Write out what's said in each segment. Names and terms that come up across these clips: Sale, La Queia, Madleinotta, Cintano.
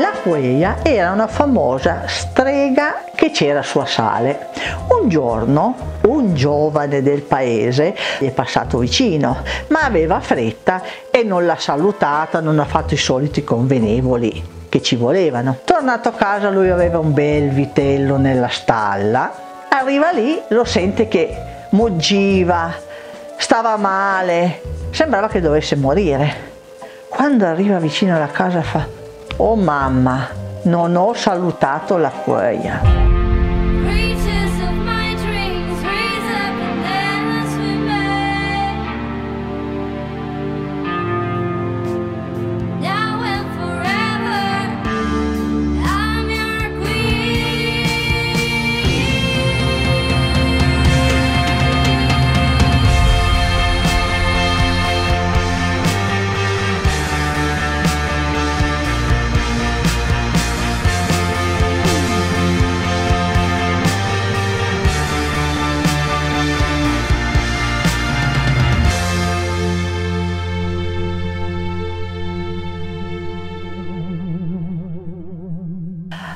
La Queia era una famosa strega che c'era sua sale. Un giorno un giovane del paese gli è passato vicino, ma aveva fretta e non l'ha salutata, non ha fatto i soliti convenevoli che ci volevano. Tornato a casa, lui aveva un bel vitello nella stalla, arriva lì, lo sente che muggiva, stava male, sembrava che dovesse morire. Quando arriva vicino alla casa fa: "Oh mamma, non ho salutato la Queia".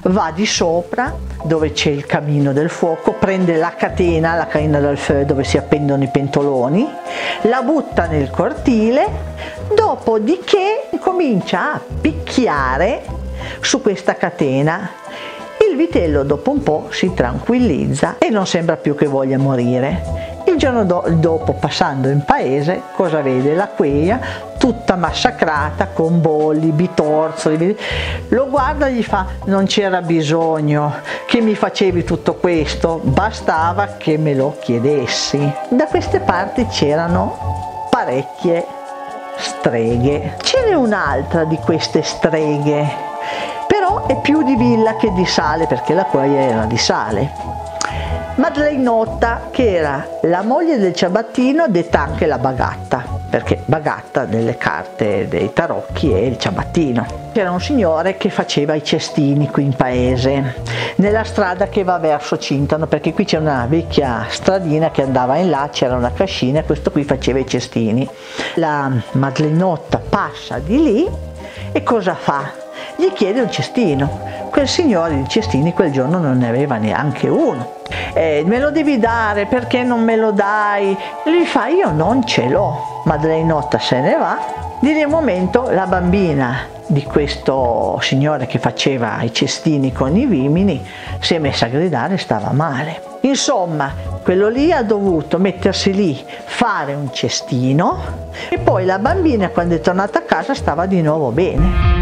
Va di sopra dove c'è il camino del fuoco, prende la catena del fuoco dove si appendono i pentoloni, la butta nel cortile, dopodiché comincia a picchiare su questa catena. Il vitello dopo un po' si tranquillizza e non sembra più che voglia morire. Il giorno dopo, passando in paese, cosa vede? La Queia tutta massacrata, con bolli, bitorzoli. Lo guarda e gli fa: "Non c'era bisogno che mi facevi tutto questo, bastava che me lo chiedessi". Da queste parti c'erano parecchie streghe. Ce n'è un'altra di queste streghe, però è più di villa che di sale, perché la Queia era di sale. Madleinotta, che era la moglie del ciabattino, detta anche la bagatta, perché bagatta nelle carte dei tarocchi è il ciabattino. C'era un signore che faceva i cestini qui in paese, nella strada che va verso Cintano, perché qui c'è una vecchia stradina che andava in là, c'era una cascina e questo qui faceva i cestini. La Madleinotta passa di lì e cosa fa? Gli chiede un cestino. Quel signore di cestini quel giorno non ne aveva neanche uno. "Me lo devi dare, perché non me lo dai?" Lui fa: "Io non ce l'ho". Madleinotta se ne va. Di lì un momento la bambina di questo signore che faceva i cestini con i vimini si è messa a gridare, stava male. Insomma, quello lì ha dovuto mettersi lì, fare un cestino, e poi la bambina, quando è tornata a casa, stava di nuovo bene.